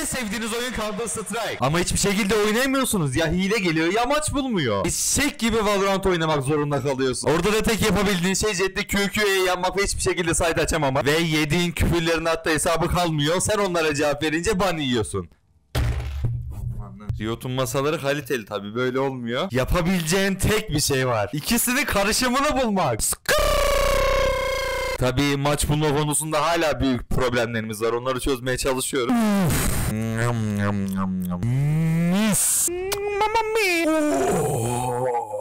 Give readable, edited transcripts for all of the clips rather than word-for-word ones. en sevdiğiniz oyun kaldı Strike. Ama hiçbir şekilde oynayamıyorsunuz. Ya hile geliyor ya maç bulmuyor. Eşek gibi Valorant oynamak zorunda kalıyorsun. Orada da tek yapabildiğin şey Jett'le QQ'ye yanmak ve hiçbir şekilde side açamamak. Ve yediğin küfürlerin hatta hesabı kalmıyor. Sen onlara cevap verince ban yiyorsun. Riot'un masaları kaliteli tabi, böyle olmuyor. Yapabileceğin tek bir şey var. İkisinin karışımını bulmak. Tabii maç bulma konusunda hala büyük problemlerimiz var. Onları çözmeye çalışıyoruz. Mis.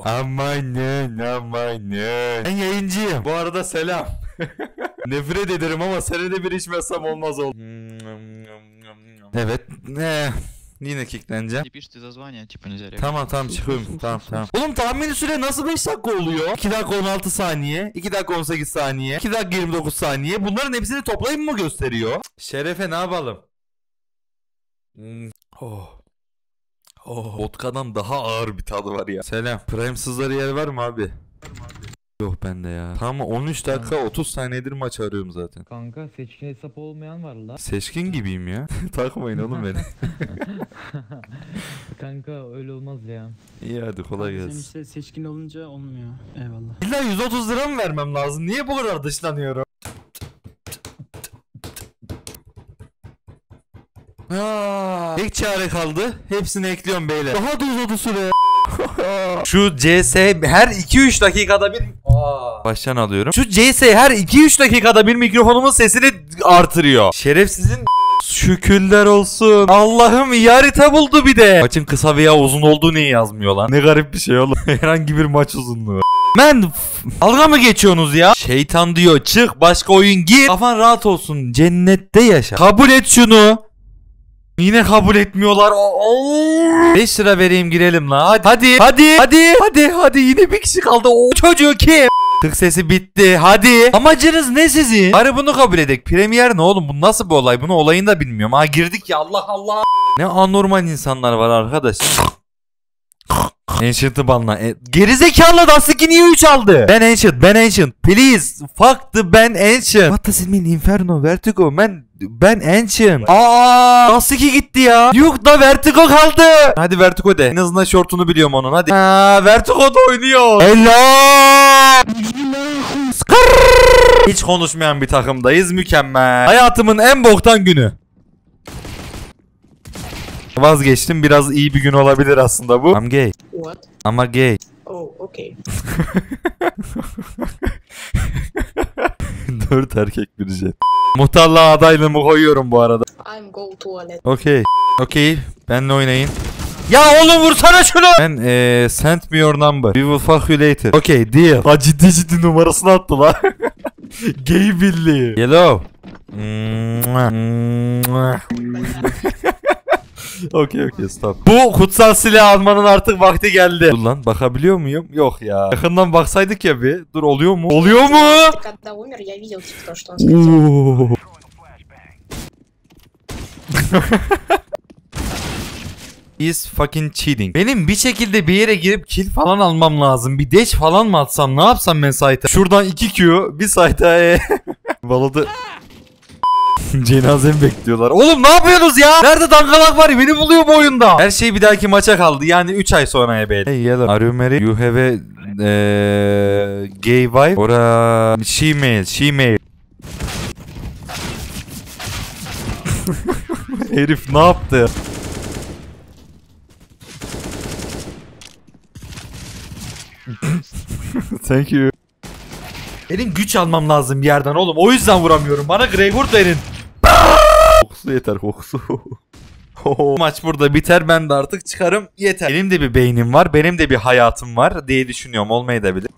Amanın amanın. Ben yayıncıyım. Bu arada selam. Nefret ederim ama senede bir içmezsem olmaz oldu. Evet. Yine kickleneceğim. Tamam tamam çıkıyorum. Tamam tamam. Oğlum tahmini süre nasıl 5 dakika oluyor? 2 dakika 16 saniye, 2 dakika 18 saniye, 2 dakika 29 saniye. Bunların hepsini toplayıp mı gösteriyor? Şerefe ne yapalım? Oh. Oh. Vodka'dan daha ağır bir tadı var ya. Selam. Prime'sızları yer var mı abi? Yok bende ya. Tamam 13 dakika 30 saniyedir maç arıyorum zaten. Kanka seçkin hesap olmayan var la. Seçkin gibiyim ya. Takmayın oğlum beni. Kanka öyle olmaz ya. İyi hadi kolay gelsin. Sen işte seçkin olunca olmuyor. Eyvallah. İlla 130 lira mı vermem lazım? Niye bu kadar dışlanıyorum? Tek çare kaldı. Hepsini ekliyorum beyler. Daha da uzadı süre. Şu CS her 2-3 dakikada bir baştan alıyorum. Şu CS her 2-3 dakikada bir mikrofonumun sesini artırıyor. Şerefsizin şükürler olsun. Allah'ım iyi harita buldu bir de. Maçın kısa veya uzun olduğu niye yazmıyor lan? Ne garip bir şey oğlum. Herhangi bir maç uzunluğu. Ben dalga mı geçiyorsunuz ya? Şeytan diyor çık başka oyun gir. Kafan rahat olsun cennette yaşa. Kabul et şunu. Yine kabul etmiyorlar. 5 lira vereyim girelim la. Hadi yine bir kişi kaldı. O çocuğu kim? Tık sesi bitti. Hadi. Amacınız ne sizin? Bari bunu kabul edek. Premier ne oğlum? Bu nasıl bir olay? Bunu olayını da bilmiyorum. Ha girdik ya Allah Allah. Ne anormal insanlar var arkadaş. Ancient'ı banla. Gerizekalı Daske niye 3 aldı? Ben Ancient. Please. Fuck the ben Ancient. What does it mean? Inferno, Vertigo. Ben Ancient. Aa, Daske gitti ya. Yok da Vertigo kaldı. Hadi Vertigo de. En azından şortunu biliyorum onun. Hadi. Ha, Vertigo da oynuyor. Hello. Hiç konuşmayan bir takımdayız. Mükemmel. Hayatımın en boktan günü. Vazgeçtim. Biraz iyi bir gün olabilir aslında bu. I'm gay. What? I'm a gay. Oh, okay. 4 erkek bir Jett. Muhtarlığa adaylığımı koyuyorum bu arada. I'm go toilet. Okay. Okay. Benle oynayın. Ya oğlum vursana şunu. Ben send me your number. We will fuck you later. Okay, deal. Ha ciddi numarasını attı la. Gay birliği. Hello. Okay stop. Bu kutsal silah almanın artık vakti geldi. Dur lan bakabiliyor muyum? Yok ya. Yakından baksaydık ya bir. Dur oluyor mu? Oluyor mu? Is fucking cheating. Benim bir şekilde bir yere girip kill falan almam lazım. Bir dash falan mı atsam? Ne yapsam ben site'a? Şuradan 2Q bir site'a baladı. Cenazemi bekliyorlar. Oğlum ne yapıyorsunuz ya? Nerede dangalak var ya? Beni buluyor bu oyunda. Her şey bir dahaki maça kaldı. Yani 3 ay sonraya belli. Hey yellow. Are you married? You have a gay wife or a she male. Herif ne yaptı? Thank you. Benim güç almam lazım bir yerden oğlum. O yüzden vuramıyorum. Bana Gregor verin. Kokusu yeter kokusu. Maç burada biter. Ben de artık çıkarım. Yeter. Benim de bir beynim var. Benim de bir hayatım var diye düşünüyorum. Olmayı da bilir.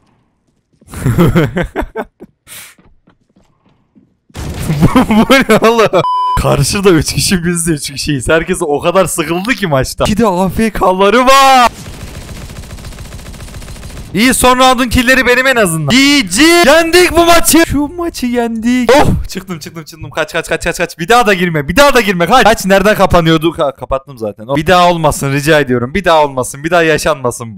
Bu ne oğlum? Karşıda 3 kişi biz de 3 kişiyiz. Herkes o kadar sıkıldı ki maçta. Bir de AFK'ları var. İyi son round'un kill'leri benim en azından. GG. Yendik bu maçı. Şu maçı yendik. Oh çıktım. Kaç. Bir daha da girme. Kaç. Kaç nereden kapanıyordu? Kapattım zaten. Oh. Bir daha olmasın rica ediyorum. Bir daha yaşanmasın bu.